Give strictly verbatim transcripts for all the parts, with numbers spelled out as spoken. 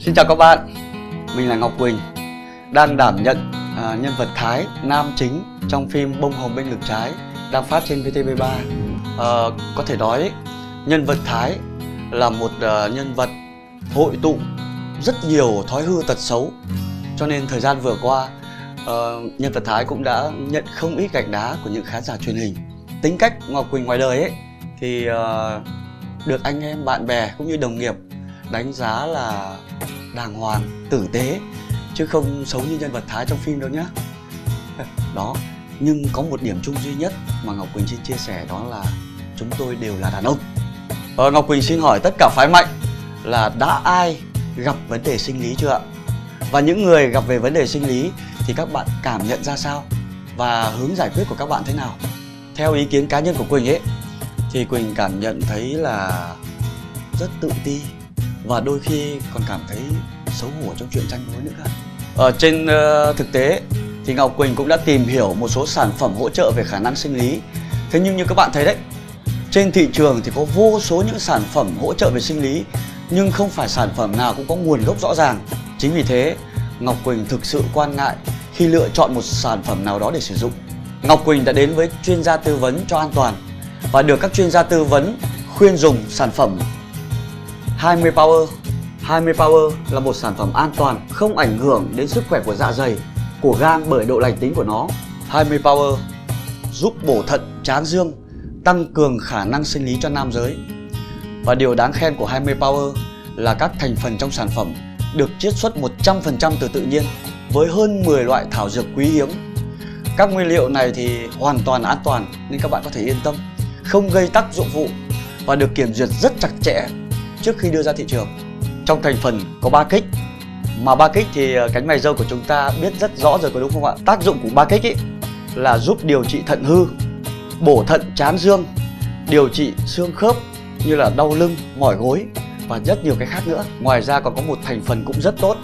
Xin chào các bạn, mình là Ngọc Quỳnh, đang đảm nhận à, nhân vật Thái, nam chính trong phim Bông hồng bên ngực trái đang phát trên vê tê vê ba. à, Có thể nói nhân vật Thái là một à, nhân vật hội tụ rất nhiều thói hư tật xấu. Cho nên thời gian vừa qua, à, nhân vật Thái cũng đã nhận không ít gạch đá của những khán giả truyền hình. Tính cách Ngọc Quỳnh ngoài đời ấy thì à, được anh em, bạn bè cũng như đồng nghiệp đánh giá là đàng hoàng, tử tế, chứ không xấu như nhân vật Thái trong phim đâu nhá. Đó, nhưng có một điểm chung duy nhất mà Ngọc Quỳnh xin chia sẻ, đó là chúng tôi đều là đàn ông. ờ, Ngọc Quỳnh xin hỏi tất cả phái mạnh là đã ai gặp vấn đề sinh lý chưa ạ? Và những người gặp về vấn đề sinh lý thì các bạn cảm nhận ra sao? Và hướng giải quyết của các bạn thế nào? Theo ý kiến cá nhân của Quỳnh ấy, thì Quỳnh cảm nhận thấy là rất tự ti, và đôi khi còn cảm thấy xấu hổ trong chuyện tranh mối nữa. Ở trên uh, thực tế thì Ngọc Quỳnh cũng đã tìm hiểu một số sản phẩm hỗ trợ về khả năng sinh lý. Thế nhưng như các bạn thấy đấy, trên thị trường thì có vô số những sản phẩm hỗ trợ về sinh lý, nhưng không phải sản phẩm nào cũng có nguồn gốc rõ ràng. Chính vì thế Ngọc Quỳnh thực sự quan ngại khi lựa chọn một sản phẩm nào đó để sử dụng. Ngọc Quỳnh đã đến với chuyên gia tư vấn cho an toàn và được các chuyên gia tư vấn khuyên dùng sản phẩm hai mươi Power. hai mươi Power là một sản phẩm an toàn, không ảnh hưởng đến sức khỏe của dạ dày, của gan bởi độ lành tính của nó. hai mươi Power giúp bổ thận, tráng dương, tăng cường khả năng sinh lý cho nam giới. Và điều đáng khen của hai mươi Power là các thành phần trong sản phẩm được chiết xuất một trăm phần trăm từ tự nhiên, với hơn mười loại thảo dược quý hiếm. Các nguyên liệu này thì hoàn toàn an toàn, nên các bạn có thể yên tâm, không gây tác dụng phụ và được kiểm duyệt rất chặt chẽ trước khi đưa ra thị trường. Trong thành phần có ba kích, mà ba kích thì cánh mày râu của chúng ta biết rất rõ rồi, có đúng không ạ? Tác dụng của ba kích ý là giúp điều trị thận hư, bổ thận tráng dương, điều trị xương khớp như là đau lưng, mỏi gối và rất nhiều cái khác nữa. Ngoài ra còn có một thành phần cũng rất tốt,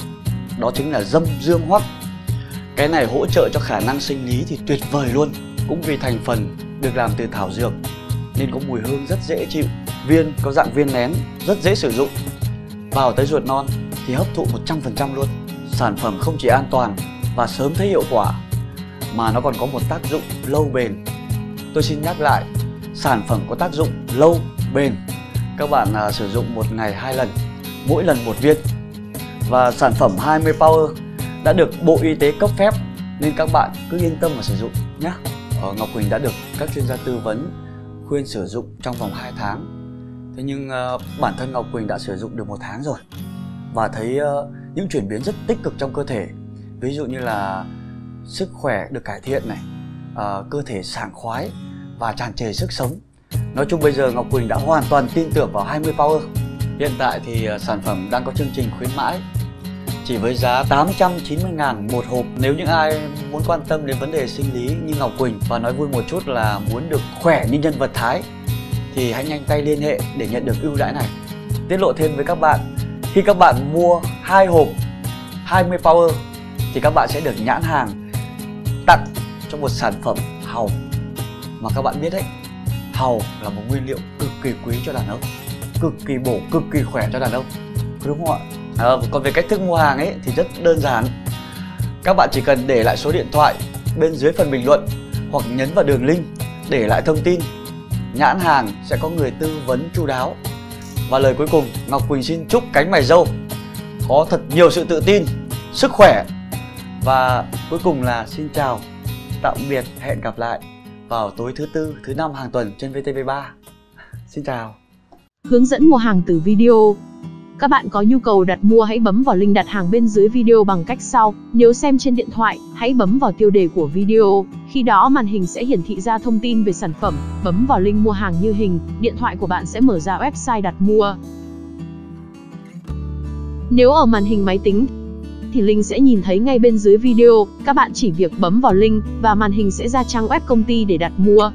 đó chính là dâm dương hoắc. Cái này hỗ trợ cho khả năng sinh lý thì tuyệt vời luôn. Cũng vì thành phần được làm từ thảo dược nên có mùi hương rất dễ chịu. Viên có dạng viên nén, rất dễ sử dụng, vào tới ruột non thì hấp thụ một trăm phần trăm luôn. Sản phẩm không chỉ an toàn và sớm thấy hiệu quả, mà nó còn có một tác dụng lâu bền. Tôi xin nhắc lại, sản phẩm có tác dụng lâu bền. Các bạn à, sử dụng một ngày hai lần, mỗi lần một viên. Và sản phẩm hai mươi Power đã được Bộ Y tế cấp phép, nên các bạn cứ yên tâm mà sử dụng nhé. Ờ, Ngọc Quỳnh đã được các chuyên gia tư vấn khuyên sử dụng trong vòng hai tháng. Thế nhưng uh, bản thân Ngọc Quỳnh đã sử dụng được một tháng rồi và thấy uh, những chuyển biến rất tích cực trong cơ thể. Ví dụ như là sức khỏe được cải thiện này, uh, cơ thể sảng khoái và tràn trề sức sống. Nói chung bây giờ Ngọc Quỳnh đã hoàn toàn tin tưởng vào hai mươi Power. Hiện tại thì uh, sản phẩm đang có chương trình khuyến mãi chỉ với giá tám trăm chín mươi ngàn một hộp. Nếu những ai muốn quan tâm đến vấn đề sinh lý như Ngọc Quỳnh và nói vui một chút là muốn được khỏe như nhân vật Thái, thì hãy nhanh tay liên hệ để nhận được ưu đãi này. Tiết lộ thêm với các bạn, khi các bạn mua hai hộp hai mươi Power thì các bạn sẽ được nhãn hàng tặng cho một sản phẩm hàu. Mà các bạn biết đấy, hàu là một nguyên liệu cực kỳ quý cho đàn ông, cực kỳ bổ, cực kỳ khỏe cho đàn ông, đúng không ạ? À, còn về cách thức mua hàng ấy thì rất đơn giản. Các bạn chỉ cần để lại số điện thoại bên dưới phần bình luận hoặc nhấn vào đường link để lại thông tin. Nhãn hàng sẽ có người tư vấn chu đáo. Và lời cuối cùng, Ngọc Quỳnh xin chúc cánh mày râu có thật nhiều sự tự tin, sức khỏe. Và cuối cùng là xin chào, tạm biệt, hẹn gặp lại vào tối thứ tư, thứ năm hàng tuần trên vê tê vê ba. Xin chào. Hướng dẫn mua hàng từ video. Các bạn có nhu cầu đặt mua hãy bấm vào link đặt hàng bên dưới video bằng cách sau. Nếu xem trên điện thoại, hãy bấm vào tiêu đề của video. Khi đó màn hình sẽ hiển thị ra thông tin về sản phẩm. Bấm vào link mua hàng như hình, điện thoại của bạn sẽ mở ra website đặt mua. Nếu ở màn hình máy tính, thì link sẽ nhìn thấy ngay bên dưới video. Các bạn chỉ việc bấm vào link và màn hình sẽ ra trang web công ty để đặt mua.